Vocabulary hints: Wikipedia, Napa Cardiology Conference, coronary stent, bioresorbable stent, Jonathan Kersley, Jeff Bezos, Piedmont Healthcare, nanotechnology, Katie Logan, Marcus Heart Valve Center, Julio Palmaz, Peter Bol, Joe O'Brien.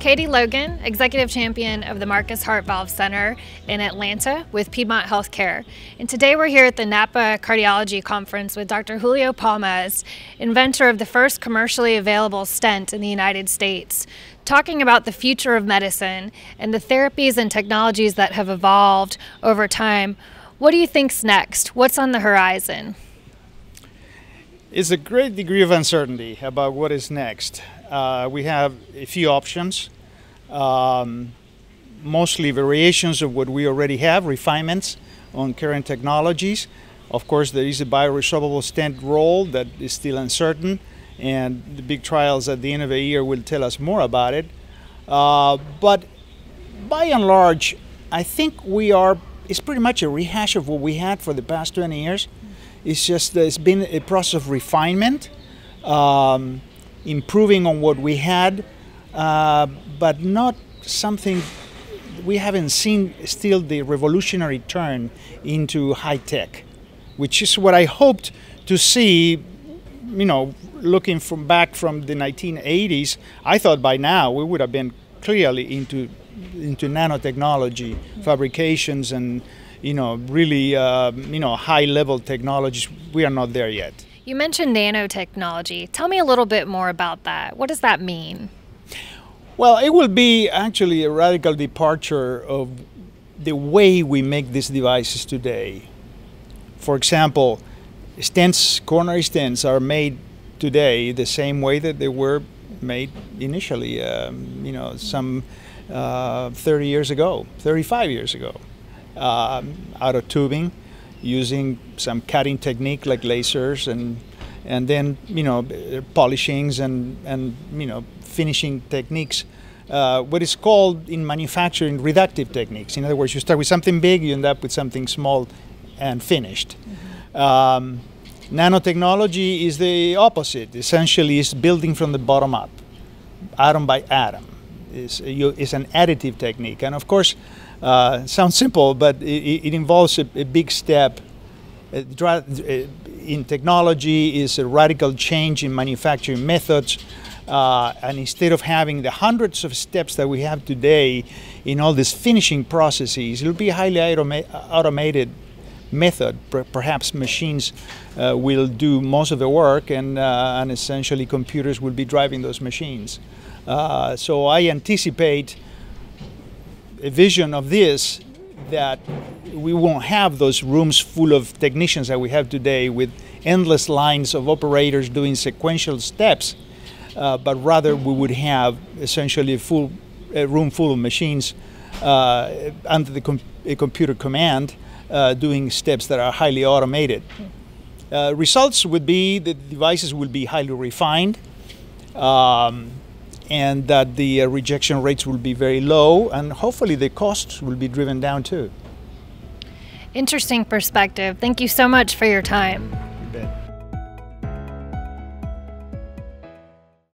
Katie Logan, Executive Champion of the Marcus Heart Valve Center in Atlanta with Piedmont Healthcare. And today we're here at the Napa Cardiology Conference with Dr. Julio Palmaz, inventor of the first commercially available stent in the United States, talking about the future of medicine and the therapies and technologies that have evolved over time. What do you think's next? What's on the horizon? It's a great degree of uncertainty about what is next. We have a few options, mostly variations of what we already have, refinements on current technologies. Of course, there is a bioresorbable stent role that is still uncertain, and the big trials at the end of the year will tell us more about it. But by and large, I think it's pretty much a rehash of what we had for the past 20 years. It's just that it's been a process of refinement, improving on what we had, but not something we haven't seen still the revolutionary turn into high tech, which is what I hoped to see. You know, looking back from the 1980s, I thought by now we would have been clearly into nanotechnology, fabrications, and really high level technologies. We are not there yet. You mentioned nanotechnology. Tell me a little bit more about that. What does that mean? Well, it will be actually a radical departure of the way we make these devices today. For example, stents, coronary stents, are made today the same way that they were made initially, some 30 years ago, 35 years ago. Out of tubing, using some cutting technique like lasers, and then polishings and finishing techniques, what is called in manufacturing reductive techniques. In other words, you start with something big, you end up with something small and finished. Mm-hmm. Nanotechnology is the opposite. Essentially, it's building from the bottom up, atom by atom. It's an additive technique, and of course, sounds simple, but it involves a big step. In technology, is a radical change in manufacturing methods, and instead of having the hundreds of steps that we have today in all these finishing processes, it'll be a highly automated method. Perhaps machines will do most of the work, and essentially computers will be driving those machines. So I anticipate a vision of this, that we won't have those rooms full of technicians that we have today with endless lines of operators doing sequential steps, but rather we would have essentially a room full of machines under a computer command doing steps that are highly automated. Results would be that the devices will be highly refined, and that the rejection rates will be very low, and hopefully the costs will be driven down too. Interesting perspective. Thank you so much for your time. You bet.